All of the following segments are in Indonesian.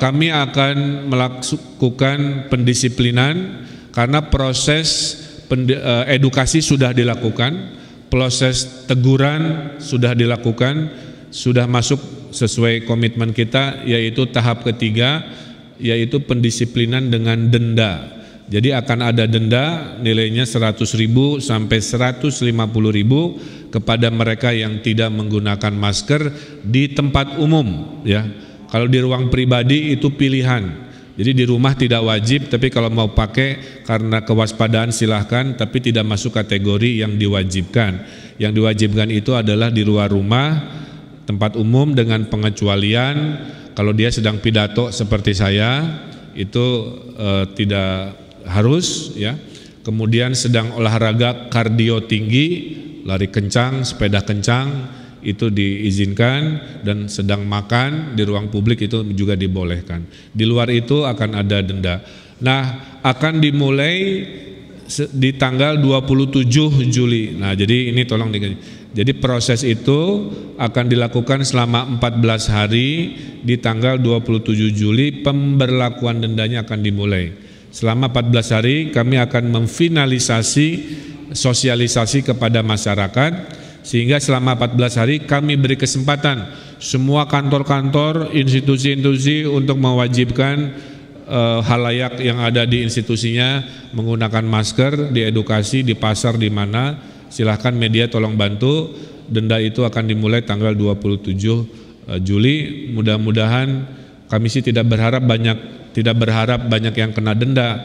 kami akan melakukan pendisiplinan karena proses edukasi sudah dilakukan, proses teguran sudah dilakukan, sudah masuk sesuai komitmen kita, yaitu tahap ketiga, yaitu pendisiplinan dengan denda. Jadi akan ada denda nilainya 100.000 sampai 150.000 kepada mereka yang tidak menggunakan masker di tempat umum, ya. Kalau di ruang pribadi itu pilihan. Jadi di rumah tidak wajib, tapi kalau mau pakai karena kewaspadaan silahkan, tapi tidak masuk kategori yang diwajibkan. Yang diwajibkan itu adalah di luar rumah, tempat umum dengan pengecualian kalau dia sedang pidato seperti saya itu tidak harus, ya. Kemudian sedang olahraga kardio tinggi, lari kencang, sepeda kencang itu diizinkan, dan sedang makan di ruang publik itu juga dibolehkan. Di luar itu akan ada denda. Nah, akan dimulai di tanggal 27 Juli. Nah, jadi ini tolong diganti. Jadi proses itu akan dilakukan selama 14 hari. Di tanggal 27 Juli pemberlakuan dendanya akan dimulai. Selama 14 hari kami akan memfinalisasi sosialisasi kepada masyarakat, sehingga selama 14 hari kami beri kesempatan semua kantor-kantor, institusi-institusi untuk mewajibkan halayak yang ada di institusinya menggunakan masker, di edukasi, di pasar, di mana. Silahkan media tolong bantu. Denda itu akan dimulai tanggal 27 Juli. Mudah-mudahan kami sih tidak berharap banyak yang kena denda,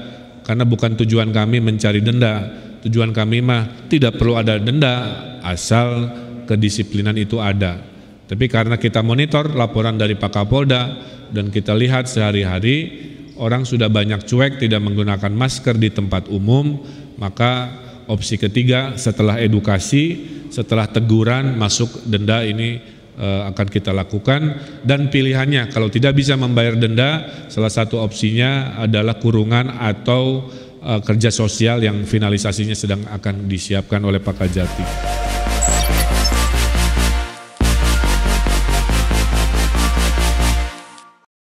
karena bukan tujuan kami mencari denda. Tujuan kami mah tidak perlu ada denda asal kedisiplinan itu ada. Tapi karena kita monitor laporan dari Pak Kapolda dan kita lihat sehari-hari orang sudah banyak cuek, tidak menggunakan masker di tempat umum, maka opsi ketiga setelah edukasi, setelah teguran masuk denda ini akan kita lakukan. Dan pilihannya kalau tidak bisa membayar denda, salah satu opsinya adalah kurungan atau kerja sosial yang finalisasinya sedang akan disiapkan oleh Pak Kajati.